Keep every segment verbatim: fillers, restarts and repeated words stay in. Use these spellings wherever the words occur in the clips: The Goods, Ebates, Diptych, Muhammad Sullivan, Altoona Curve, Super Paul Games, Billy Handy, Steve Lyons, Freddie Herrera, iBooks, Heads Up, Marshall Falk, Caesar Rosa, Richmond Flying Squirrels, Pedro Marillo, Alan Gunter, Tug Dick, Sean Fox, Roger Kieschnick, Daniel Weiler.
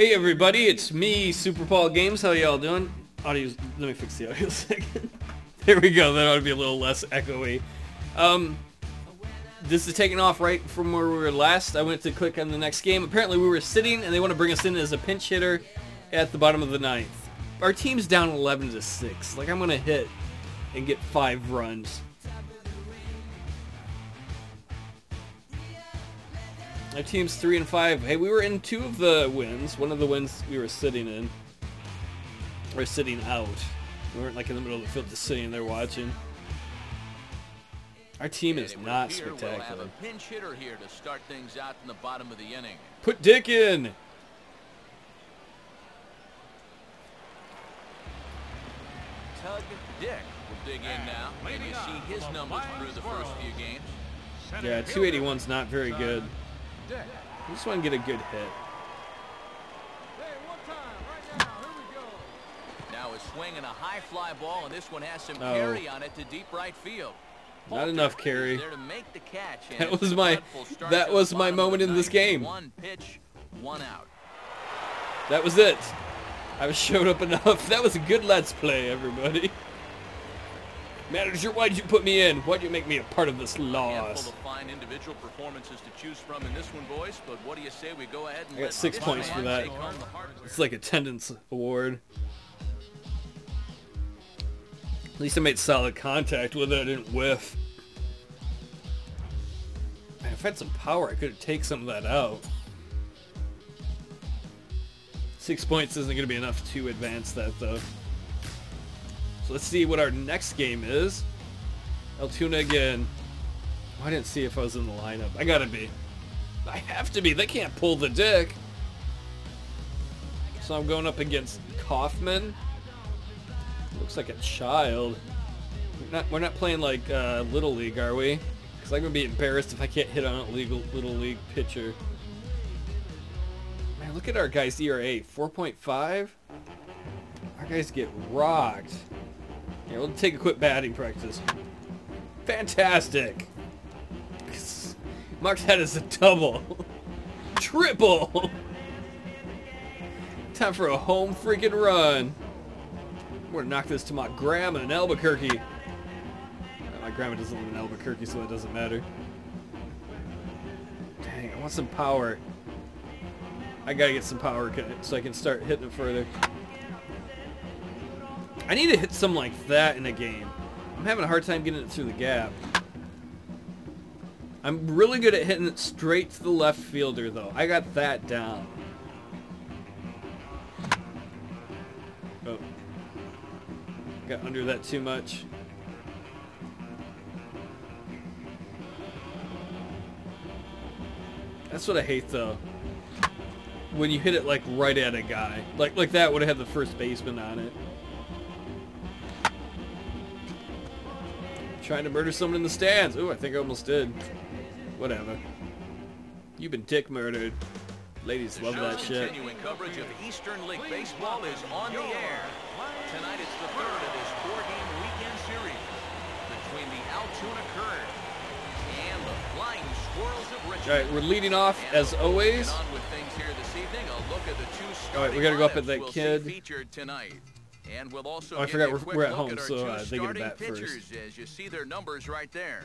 Hey everybody, it's me, Super Paul Games. How y'all doing? Audio's, let me fix the audio a second. There we go, that ought to be a little less echoey. Um, this is taking off right from where we were last. I went to click on the next game. Apparently we were sitting and they want to bring us in as a pinch hitter at the bottom of the ninth. Our team's down eleven to six. Like, I'm going to hit and get five runs. Our team's three and five. Hey, we were in two of the wins. One of the wins we were sitting in, or sitting out. We weren't like in the middle of the field, just sitting there watching. Our team is not spectacular. We'll have a pinch hitter here to start things out in the bottom of the inning. Put Dick in. Tug Dick will dig in now. And you see his numbers through the first few games. Yeah, two eighty-one's not very good. I just want to get a good hit. Now a swing and a high fly ball, and this one has some oh. carry on it to deep right field. Not enough carry. There to make the catch, and that was my that was my moment in this game. One pitch, one out. That was it. I showed up enough. That was a good let's play, everybody. Manager, why'd you put me in? Why'd you make me a part of this loss? Of fine individual performances to choose from in this one, boys. But what do you say we go ahead and I got six points for that. It's like attendance award. At least I made solid contact with it. I didn't whiff. Man, if I had some power, I could have taken some of that out. Six points isn't going to be enough to advance that, though. Let's see what our next game is. Altoona again. Oh, I didn't see if I was in the lineup. I gotta be. I have to be. They can't pull the Dick. So I'm going up against Kaufman. Looks like a child. We're not, we're not playing like uh, Little League, are we? Because I'm gonna be embarrassed if I can't hit on a legal Little League pitcher. Man, look at our guy's E R A, four point five. Our guys get rocked. Yeah, we'll take a quick batting practice. Fantastic! Mark's head is a double. Triple! Time for a home freaking run. I'm gonna knock this to my grandma in Albuquerque. Uh, my grandma doesn't live in Albuquerque, so that doesn't matter. Dang, I want some power. I gotta get some power so I can start hitting it further. I need to hit something like that in a game. I'm having a hard time getting it through the gap. I'm really good at hitting it straight to the left fielder, though. I got that down. Oh. Got under that too much. That's what I hate, though. When you hit it, like, right at a guy. Like, like that would have had the first baseman on it. Trying to murder someone in the stands. Ooh, I think I almost did. Whatever. You've been dick murdered. Ladies love that shit. Continuing coverage of Eastern League baseball is on the air. Tonight it's the third of this four-game weekend series between the Altoona Curve and the Flying Squirrels of Richmond. All right, we're leading off as always. On with things here this evening. A look at the two. All right, we gotta go up at that kid. Featured tonight. And we'll also oh, I forgot we're, we're at home, so uh, they get a bat first. As you see their numbers right there.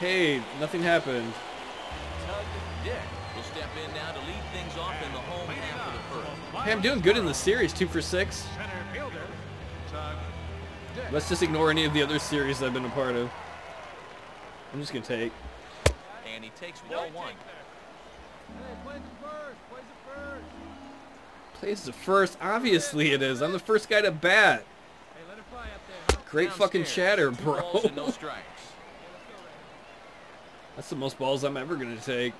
Hey, nothing happened. Tug Dick will step in now to lead things off in the home half of the first. Hey, I'm doing good in the series, two for six. Let's just ignore any of the other series I've been a part of. I'm just gonna take. And he takes well one. Plays the first. Obviously it is. I'm the first guy to bat. Great fucking chatter, bro. That's the most balls I'm ever going to take.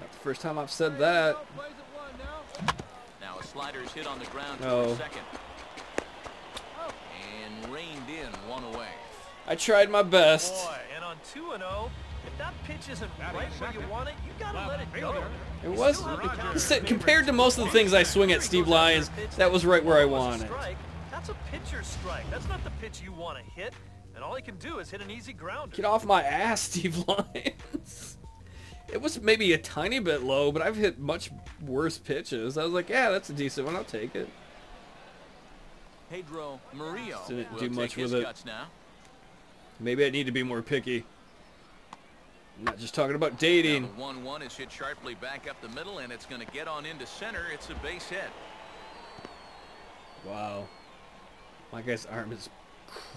Not the first time I've said that. Now a slider's hit on the ground for a second. And reined in one away. I tried my best. And on two and oh. That pitch isn't right where you want it. You gotta let it go. It was compared to most of the things I swing at Steve Lyons. That was right where I wanted. That's a pitcher's strike. That's not the pitch you want to hit. And all he can do is hit an easy grounder. Get off my ass, Steve Lyons. It was maybe a tiny bit low, but I've hit much worse pitches. I was like, yeah, that's a decent one. I'll take it. Pedro Marillo didn't do much with it. Now. Maybe I need to be more picky. I'm not just talking about dating. one one is hit sharply back up the middle, and it's going to get on into center. It's a base hit. Wow. My guy's arm is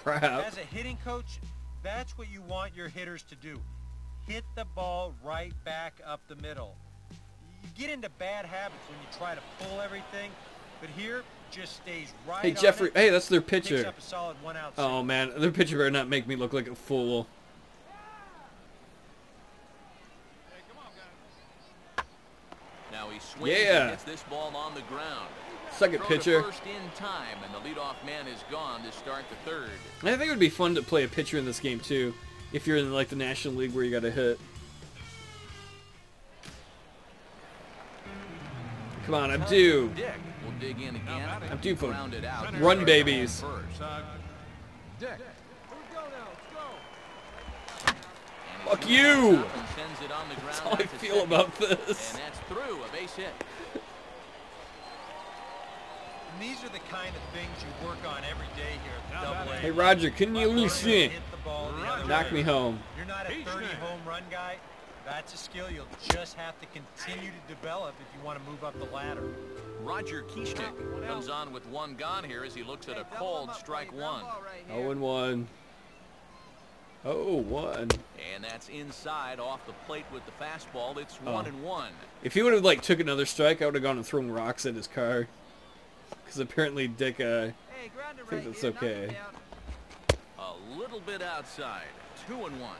crap. As a hitting coach, that's what you want your hitters to do. Hit the ball right back up the middle. You get into bad habits when you try to pull everything, but here just stays right. Hey Jeffrey, on it. Hey, that's their pitcher. Picks up a solid one out. Oh man, their pitcher better not make me look like a fool. Hey, come on, guys. Now he swings yeah. and hits this ball on the ground. Second pitcher. First in time, and the leadoff man is gone to start the third. I think it would be fun to play a pitcher in this game too. If you're in like the National League where you got to hit. Come on, I'm due. We'll dig in again. I'm due for run babies. Fuck you. That's how I feel about this. And that's through a base hit. And these are the kind of things you work on every day here at the Double A. Hey Roger, can you listen? Knock me home. You're not a thirty home run guy. That's a skill you'll just have to continue to develop if you want to move up the ladder. Roger Kieschnick comes on with one gone here as he looks at a cold strike one. oh and one. oh one. And that's inside off the plate with the fastball. It's one and one. If he would have like took another strike, I would have gone and thrown rocks at his car. Because apparently Dick uh thinks it's okay. A little bit outside. Two and one.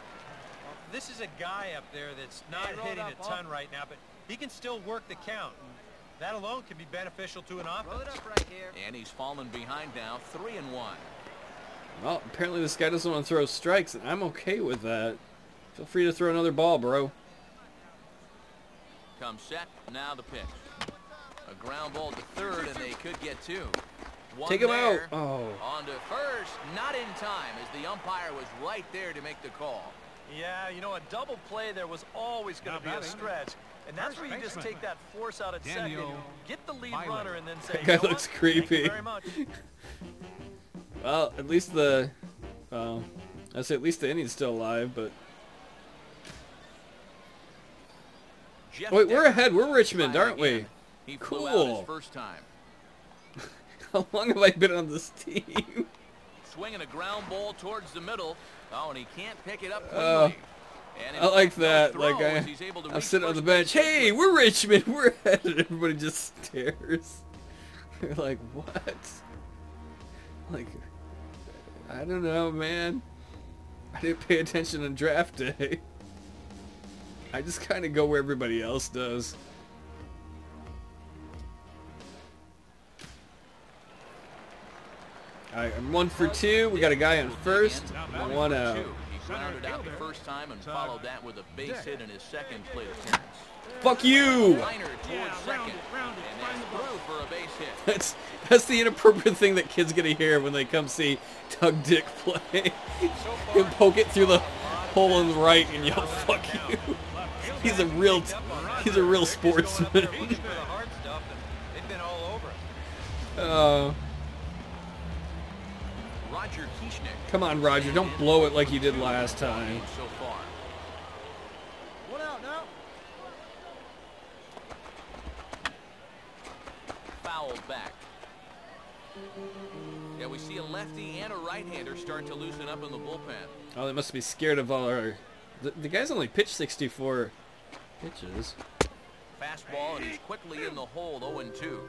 This is a guy up there that's not hitting a ton right now, but he can still work the count. That alone can be beneficial to an offense. Right here. And he's fallen behind now. Three and one. Well, apparently this guy doesn't want to throw strikes, and I'm okay with that. Feel free to throw another ball, bro. Come set. Now the pitch. A ground ball to third, and they could get two. One Take him there. out. Oh. On to first, not in time, as the umpire was right there to make the call. Yeah, you know, a double play there was always going to be a stretch, and that's where you just take that force out at Daniel second, get the lead Weiler. runner, and then say. That guy you know looks what? creepy. Very much. Well, at least the, uh, I say at least the inning's still alive, but. Jeff Wait, Depp we're ahead. We're Richmond, aren't again. we? He cool. Flew out his first time. How long have I been on this team? Swinging a ground ball towards the middle. Oh, and he can't pick it up quickly. Uh, and I like that. Like I, I'm sitting on the bench. Hey, we're Richmond. We're at it. Everybody just stares. They're like, what? Like, I don't know, man. I didn't pay attention on draft day. I just kind of go where everybody else does. Alright, I'm one for two. We got a guy on first. One out. He grounded out the first time and followed that with a base hit in his second plate appearance. Fuck you! That's that's the inappropriate thing that kids gonna hear when they come see Tug Dick play. He'll poke it through the hole on the right and yell, "Fuck you!" He's a real he's a real sportsman. Oh. Come on, Roger, don't blow it like you did last time. One out now. Foul back. Yeah, we see a lefty and a right-hander start to loosen up in the bullpen. Oh, they must be scared of all our... The, the guy's only pitched sixty-four pitches. Fastball, and he's quickly in the hole. oh and two.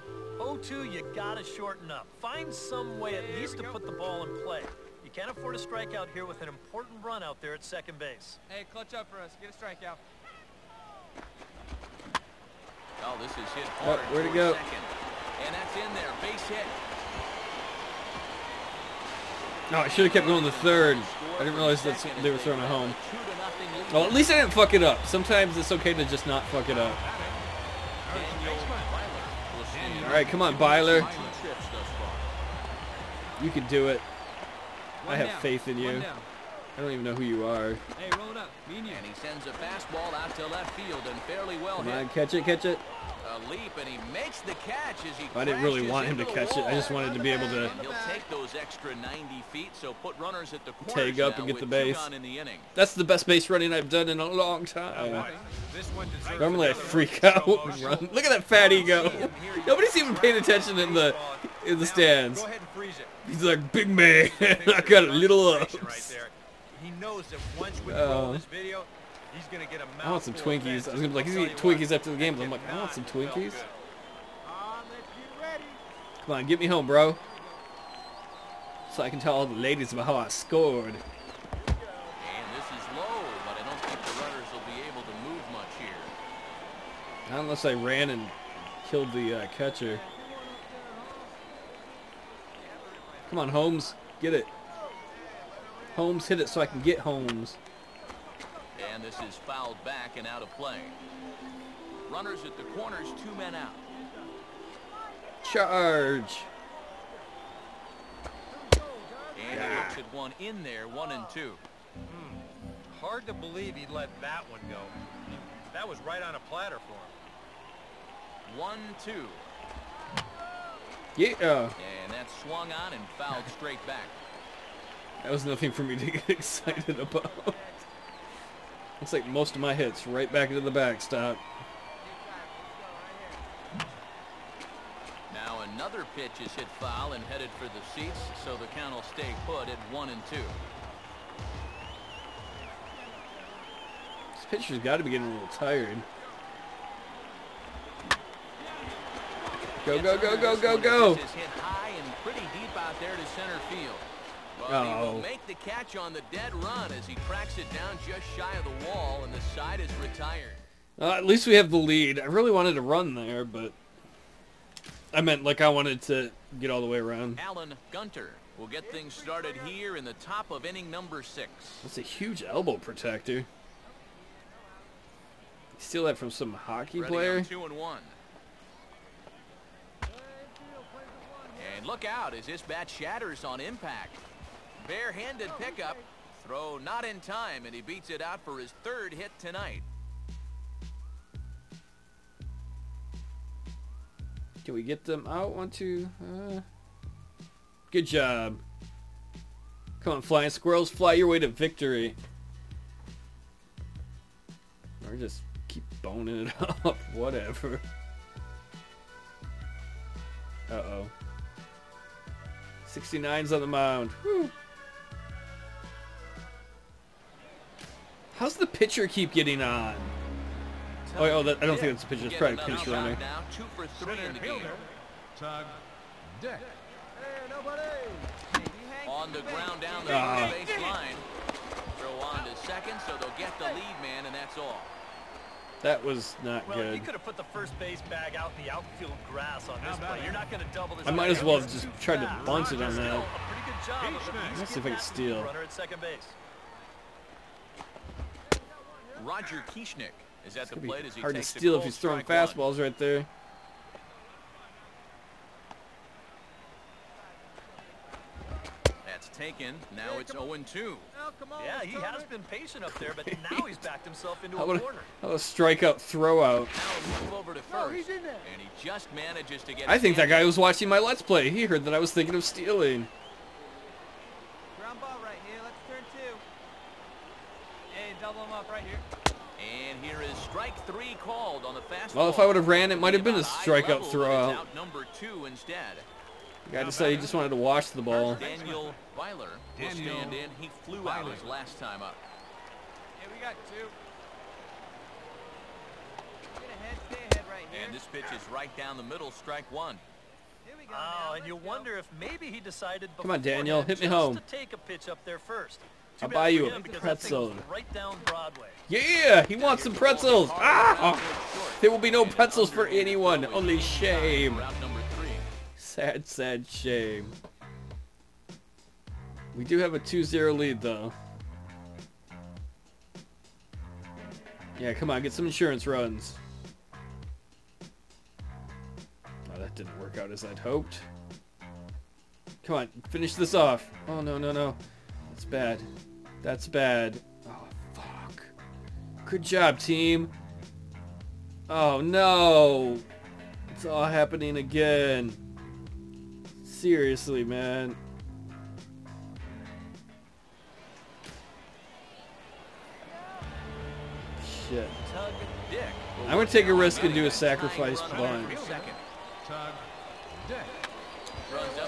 oh two, you gotta shorten up. Find some way at least to put the ball in play. You can't afford a strikeout here with an important run out there at second base. Hey, clutch up for us. Get a strikeout. Oh, this is hit hard. Oh, where'd it go? Second. And that's in there. Base hit. No, I should have kept going to third. I didn't realize that they were throwing it home. Well, at least I didn't fuck it up. Sometimes it's okay to just not fuck it up. All right, come on, Byler. You can do it. I have faith in you. I don't even know who you are. Hey, roll it up. And he sends a fastball out to left field and fairly well Come hit. On, catch it, catch it. A leap, and he makes the catch as he I didn't really want him to catch it. I just wanted to be able to He'll take those extra ninety feet, so put runners at the tag up and get the base. That's the best base running I've done in a long time. Normally I freak out and run. Look at that fatty go. Nobody's even paying attention in the in the stands. He's like, big man, I got a little up. He knows that once we roll this video, he's gonna get a I want some Twinkies. I was gonna be like, he's gonna get Twinkies after the game, but I'm like, I want some Twinkies. Come on, get me home, bro. So I can tell all the ladies about how I scored. And this is low, but I don't think the runners will be able to move much here. Not unless I ran and killed the uh, catcher. Come on, Holmes, get it. Holmes hit it so I can get Holmes. And this is fouled back and out of play. Runners at the corners, two men out. Charge. And yeah. He looks at one in there, one and two. Hmm. Hard to believe he let that one go. That was right on a platter for him. One, two. Yeah. And that swung on and fouled straight back. That was nothing for me to get excited about. Looks like most of my hits right back into the backstop. Now another pitch is hit foul and headed for the seats, so the count will stay put at one and two. This pitcher's got to be getting a little tired. Go, go, go, go, go, go! This is hit high and pretty deep out there to center field. Well, he will make the catch on the dead run as he tracks it down just shy of the wall, and the side is retired. Uh, at least we have the lead. I really wanted to run there, but I meant like I wanted to get all the way around. Alan Gunter will get things started here in the top of inning number six. That's a huge elbow protector. Steal that from some hockey Ready player. On two and one. And look out as this bat shatters on impact. Bare-handed pickup, throw not in time, and he beats it out for his third hit tonight. Can we get them out? One, two. Uh, good job. Come on, Flying Squirrels, fly your way to victory. Or just keep boning it up, whatever. Uh-oh. sixty-nine's on the mound. Whew. How's the pitcher keep getting on? Oh, oh that, I don't think that's a pitcher. It's probably a pinch runner. Tug Dick. On the ground down the baseline. Throw on to second, so they'll get the lead man, and that's all. That was not well, good. Well, you could have put the first base bag out in the outfield grass on this play. You're not going to double this. I might as well have just tried to bounce it on that. Let's see if I can steal. Runner at second base. Roger Kieschnick is at the plate as he takes a hard to steal if he's throwing fastballs right there. That's taken. Now it's oh and two. Yeah, he has been patient up there, but now he's backed himself into a corner. How about a strikeout throw out? I think that guy was watching my Let's Play. He heard that I was thinking of stealing. And here is strike three called on the fastball. Well, if I would have ran, it might have been a strikeout throwout. Out number two instead. The guy decided he just wanted to wash the ball. Daniel Weiler will stand in. He flew out his last time up. Yeah, we got two. Get ahead, stay ahead right here. And this pitch is right down the middle, strike one. Here we go. Oh, and you wonder if maybe he decided. Come on, Daniel, hit me home. Just to take a pitch up there first. I'll buy you a pretzel. Yeah, he wants some pretzels. Ah! There will be no pretzels for anyone. Only shame. Sad, sad shame. We do have a two zero lead, though. Yeah, come on, get some insurance runs. Oh, that didn't work out as I'd hoped. Come on, finish this off. Oh, no, no, no. That's bad. That's bad. Oh, fuck. Good job, team. Oh, no. It's all happening again. Seriously, man. Shit. I'm going to take a risk and do a sacrifice plunge.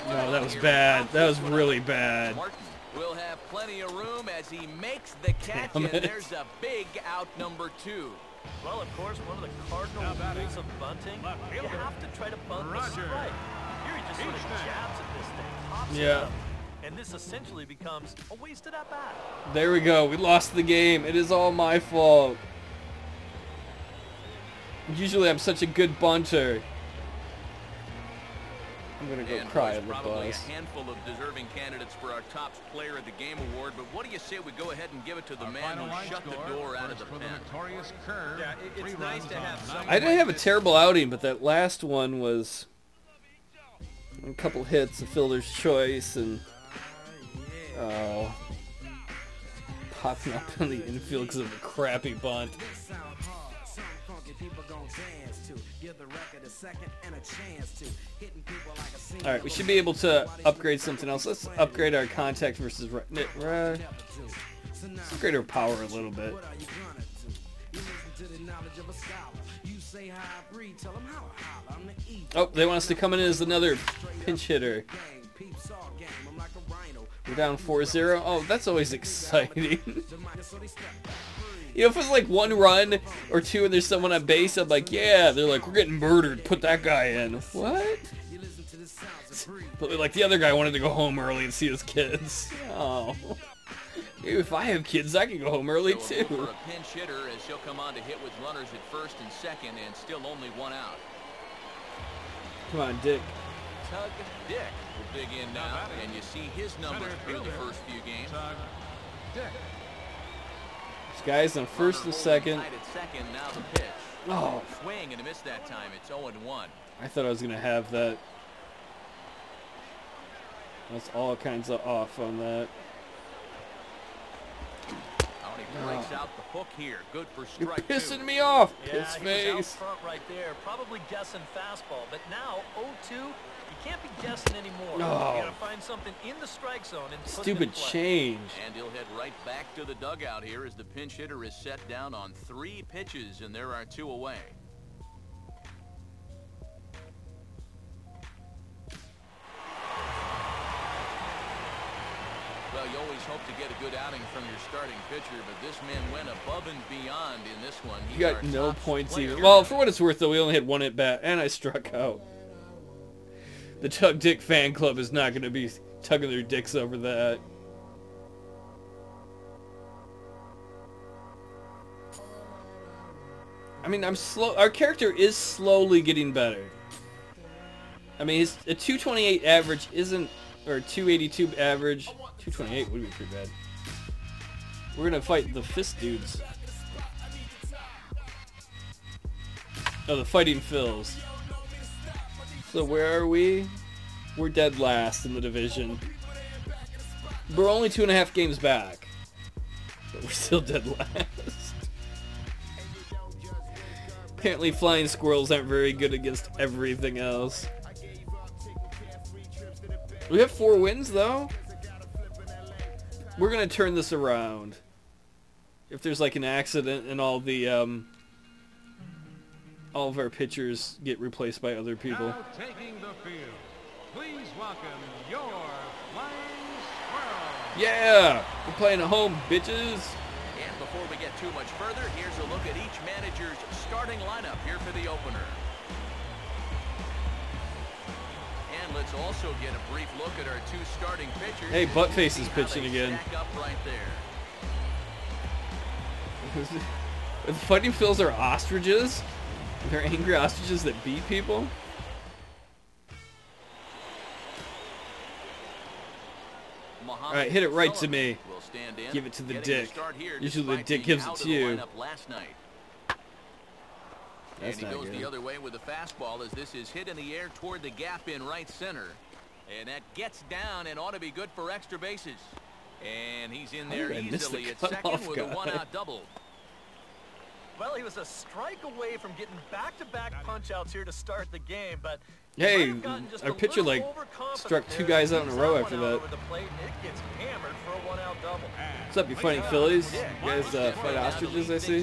No, that was bad. That was really bad. We'll have plenty of room as he makes the catch, and there's a big out number two. Well, of course, one of the cardinal rules of bunting, you have to try to bunt the strike. Here he just sort of jabs at this thing, pops it up, and this essentially becomes a wasted at bat. There we go. We lost the game. It is all my fault. Usually, I'm such a good bunter. I'm gonna go and cry at the probably bus. A handful of deserving candidates for our top player of the game award, but what do you say we go ahead and give it to the our man who shut the door out of the pen? The yeah, it, it's nice to have I didn't have a terrible outing, but that last one was a couple hits, a fielder's choice, and oh, popping up in the infield because of a crappy bunt. All right, we should be able to upgrade something else. Let's upgrade our contact versus right. Let's upgrade our power a little bit. Oh, they want us to come in as another pinch hitter. We're down four zero. Oh, that's always exciting. You know, if it's like one run or two and there's someone on base, I'm like, yeah. They're like, we're getting murdered. Put that guy in. What? But like the other guy wanted to go home early and see his kids. Oh. Maybe if I have kids, I can go home early too. So a pinch hitter as she'll come on to hit with runners at first and second and still only one out. Come on, Dick. Tug Dick will dig in now, and you see his numbers in the first few games. Tug Dick. Guys on first and second. Oh, swing and a miss that time. It's oh and one. I thought I was gonna have that. That's all kinds of off on that. Oh. Breaks out the hook here. Good for strike. You're pissing two. Me off. Yeah, piss face. Front right there. Probably guessing fastball, but now oh two. You can't be guessing anymore. No. You gotta find something in the strike zone and stupid put change. And he'll head right back to the dugout here as the pinch hitter is set down on three pitches, and there are two away. Well, you always hope to get a good outing from your starting pitcher, but this man went above and beyond in this one. He got no points either. Well, for what it's worth, though, we only had one at bat, and I struck out. The Tug Dick fan club is not going to be tugging their dicks over that. I mean, I'm slow. Our character is slowly getting better. I mean, his a two twenty-eight average isn't, or two eighty-two average. two twenty-eight would be pretty bad. We're gonna fight the fist dudes. Oh, the fighting Phils. So where are we? We're dead last in the division. We're only two and a half games back, but we're still dead last. Apparently Flying Squirrels aren't very good against everything else. We have four wins though. We're going to turn this around. If there's like an accident and all the, um, all of our pitchers get replaced by other people. Now taking the field, please welcome your Flying Squirrels. Yeah! We're playing at home, bitches! And before we get too much further, here's a look at each manager's starting lineup here for the opener. And let's also get a brief look at our two starting pitchers. Hey, Buttface is pitching again. Up right there. The fighting Phils are ostriches. They're angry ostriches that beat people. Muhammad All right, hit it right Sullivan to me. We'll give it to the Getting Dick. Here, usually the Dick gives it to you. Last night. That's and he goes good. The other way with a fastball as this is hit in the air toward the gap in right center. And that gets down and ought to be good for extra bases. And he's in there oh, easily the at second with guy. a one-out double. Well, he was a strike away from getting back-to-back punch-outs here to start the game, but hey, our pitcher like struck two guys out in a row after that. What's up, you fighting Phillies? You guys uh, fight ostriches, I see.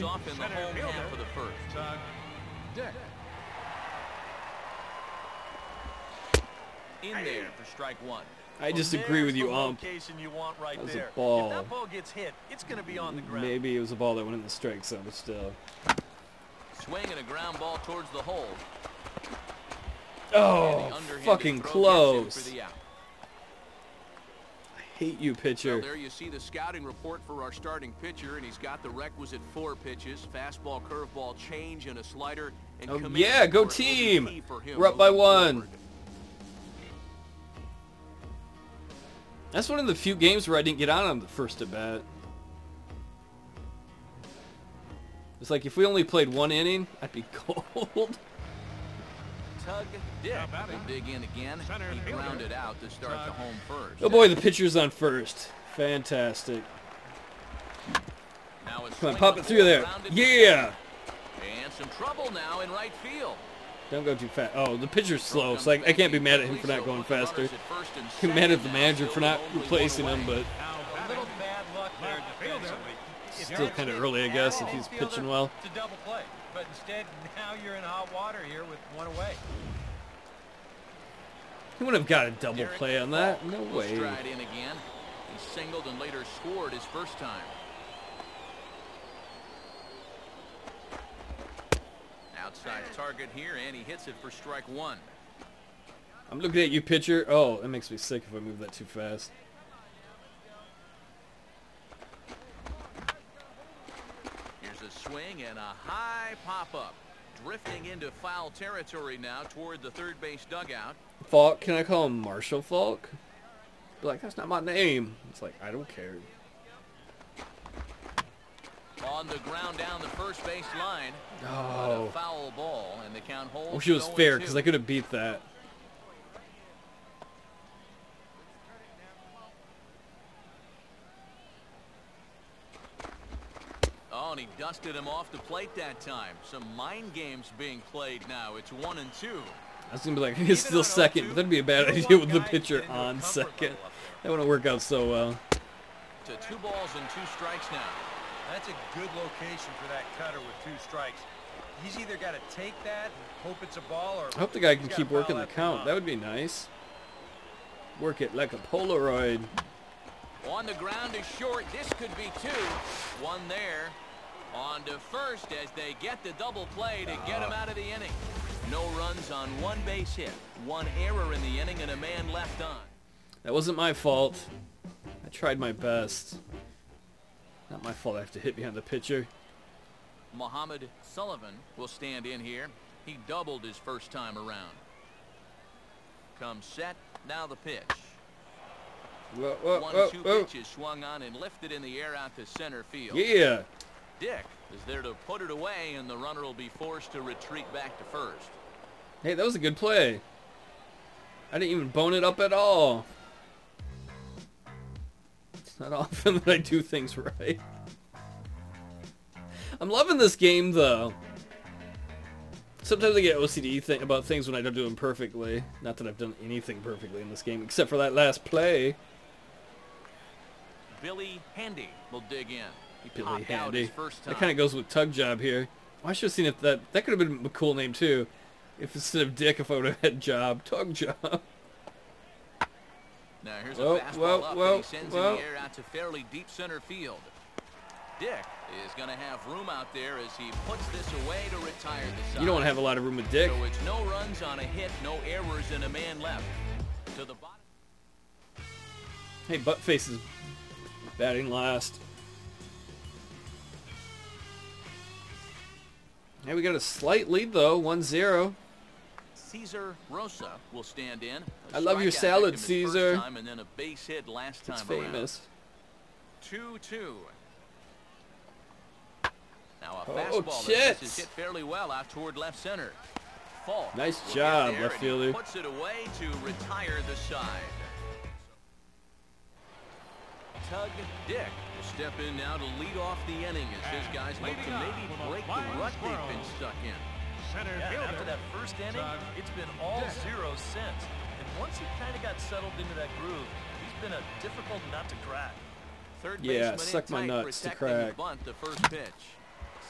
In there for strike one. I just agree with you, ump. That was a ball. Maybe it was a ball that went in the strike zone, but still. Swing and a ground ball towards the hole. Oh, fucking close. I hate you, pitcher. Well, there you see the scouting report for our starting pitcher, and he's got the requisite four pitches, fastball, curveball, change, and a slider. And oh, yeah, go team. We're up by one. That's one of the few games where I didn't get on him the first at bat. It's like if we only played one inning, I'd be cold. Tug Dick will dig in again. He grounded out to start the home first. Oh boy, the pitcher's on first. Fantastic. Now it's come on, pop it through there. Yeah. And some trouble now in right field. Don't go too fast. Oh, the pitcher's slow. So I, I can't be mad at him for not going faster. I'm mad at the manager for not replacing him, but still kind of early, I guess, if he's pitching well. It's a double play. But instead, now you're in hot water here with one away. He wouldn't have got a double play on that. No way. Stride in again. He singled and later scored his first time. Outside target here, and he hits it for strike one. I'm looking at you, pitcher. Oh, that makes me sick if I move that too fast. Here's a swing and a high pop-up. Drifting into foul territory now toward the third base dugout. Falk, can I call him Marshall Falk? Be like, that's not my name. It's like, I don't care. On the ground down the first base line. Oh. A foul ball, and the count holds. I wish it was fair because I could have beat that. Oh, and he dusted him off the plate that time. Some mind games being played now. It's one and two. I was gonna be like, he's still second, but that'd be a bad idea with the pitcher on second. That wouldn't work out so well. To two balls and two strikes now. That's a good location for that cutter with two strikes. He's either got to take that and hope it's a ball, or I hope the guy can keep working the count. That would be nice. Work it like a Polaroid. On the ground is short. This could be two. One there. On to first as they get the double play to get him out of the inning. No runs on one base hit, one error in the inning, and a man left on. That wasn't my fault. I tried my best. Not my fault I have to hit behind the pitcher. Muhammad Sullivan will stand in here. He doubled his first time around. Come set, now the pitch. Whoa, whoa, One, whoa, two whoa. pitches swung on and lifted in the air out to center field. Yeah. Dick is there to put it away, and the runner will be forced to retreat back to first. Hey, that was a good play. I didn't even bone it up at all. Not often that I do things right. I'm loving this game, though. Sometimes I get O C D thing about things when I don't do them perfectly. Not that I've done anything perfectly in this game, except for that last play. Billy Handy will dig in. He Billy Handy. First time. That kind of goes with Tug Job here. Well, I should have seen if that that could have been a cool name too. If instead of Dick, if I would have had Job, Tug Job. Now here's a whoa, fastball whoa, up, whoa, and he sends whoa. in the air out to fairly deep center field. Dick is going to have room out there as he puts this away to retire the side. You don't have a lot of room with Dick. So it's no runs on a hit, no errors, and a man left. To the bottom. Hey, Buttface is batting last. Hey, we got a slight lead, though, one zero. Caesar Rosa will stand in. I love your salad, Caesar. Time and then a base hit last time. It's famous. two two. Now a oh, fastball that is hit fairly well out toward left center. Falk nice job, left fielder. Puts it away to retire the side. Tug Dick will step in now to lead off the inning as his guys look to maybe break the rut they've been stuck in. Center fielder. After that first inning, it's been all zeros since. And once he kind of got settled into that groove, he's been a difficult nut to crack. Third baseman suck my nuts to crack. Bunt the first pitch.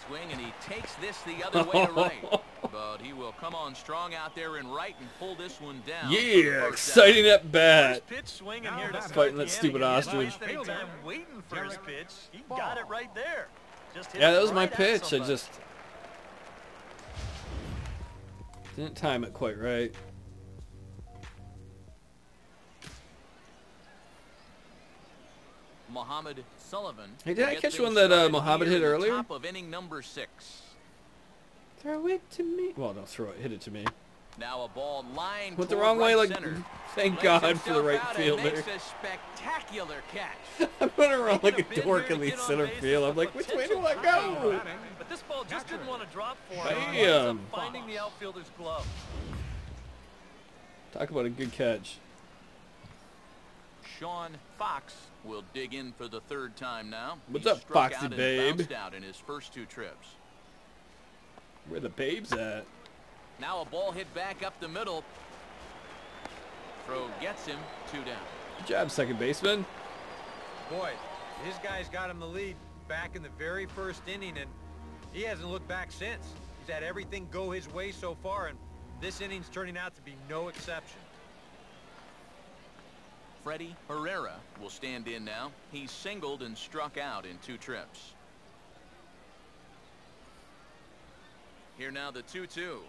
Swing, and he takes this the other way to right. But he will come on strong out there in right and pull this one down. Yeah, exciting at bat. Pitch swing and here to fighting that stupid ostrich. Waiting for his pitch. He got it right there. Just yeah, that was my pitch. I just didn't time it quite right. Muhammad Sullivan. Hey, did I catch one that uh, Muhammad hit earlier? Top of inning number six. Throw it to me. Well, no, throw it. Hit it to me. Now a ball line went the wrong way. Like, thank God for the right fielder. Spectacular catch. I'm running around like a dork in the center field. I'm like, which way do I go? But this ball just didn't want to drop for him. Bam! Finding the outfielder's glove. Talk about a good catch. Sean Fox will dig in for the third time now. What's up, Foxy babe? Bounced out in his first two trips. Where the babes at? Now a ball hit back up the middle. Throw gets him, two down. Good job, second baseman. Boy, his guy's got him the lead back in the very first inning, and he hasn't looked back since. He's had everything go his way so far, and this inning's turning out to be no exception. Freddie Herrera will stand in now. He's singled and struck out in two trips. Here now the two two.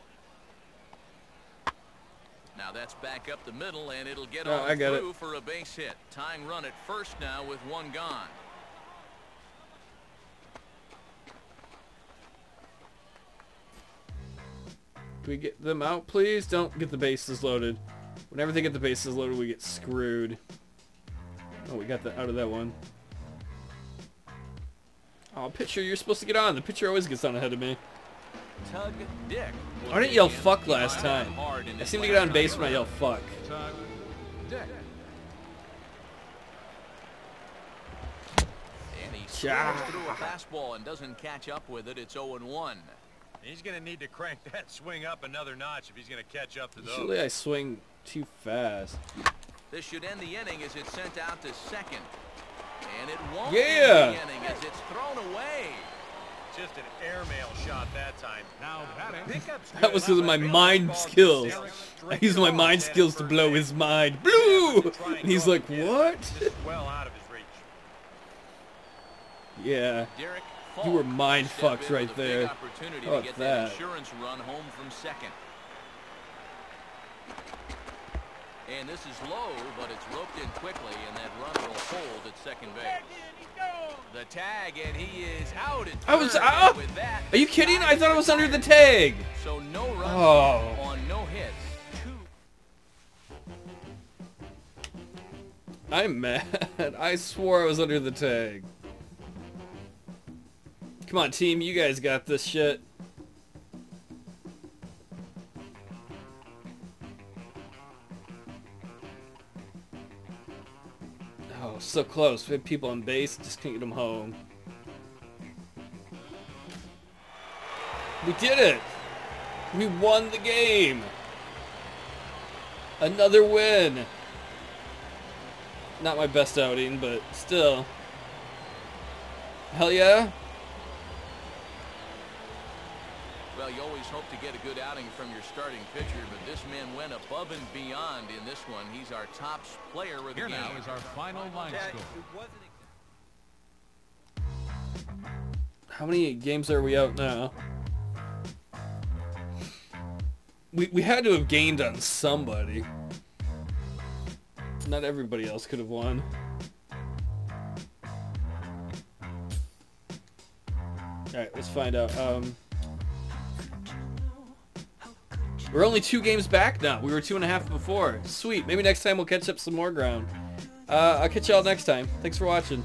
Now that's back up the middle, and it'll get oh, on through it. for a base hit. Tying run at first now with one gone. Can we get them out, please? Don't get the bases loaded. Whenever they get the bases loaded, we get screwed. Oh, we got that out of that one. Oh, pitcher, you're supposed to get on. The pitcher always gets on ahead of me. Tug Dick. I didn't yell fuck last time. I seem to get on base when I yell fuck. Tug Dick. And he scores through a fastball and doesn't catch up with it. It's oh and one. He's going to need to crank that swing up another notch if he's going to catch up to those. Usually I swing too fast. This should end the inning as it's sent out to second. And it won't yeah. end the inning as it's thrown away. Just an airmail shot that time. Now that was because of my mind skills. I used my mind skills to blow his mind. Blue! And he's like, what? Well out of his reach. Yeah. You were mind fucked right there. How about that? Insurance run home from second. And this is low, but it's roped in quickly, and that runner will hold at second base. The tag, and he is out. I was out. Are you kidding? I thought I was under the tag. So no runs oh. on no hits. Two. I'm mad. I swore I was under the tag. Come on, team, you guys got this shit. Oh, so close. We had people on base, just couldn't get them home. We did it! We won the game! Another win! Not my best outing, but still. Hell yeah! Well, you always hope to get a good outing from your starting pitcher, but this man went above and beyond in this one. He's our top player of the game. Here now is our final line score. How many games are we out now? We, we had to have gained on somebody. Not everybody else could have won. All right, let's find out. Um... We're only two games back now. We were two and a half before. Sweet. Maybe next time we'll catch up some more ground. Uh, I'll catch y'all next time. Thanks for watching.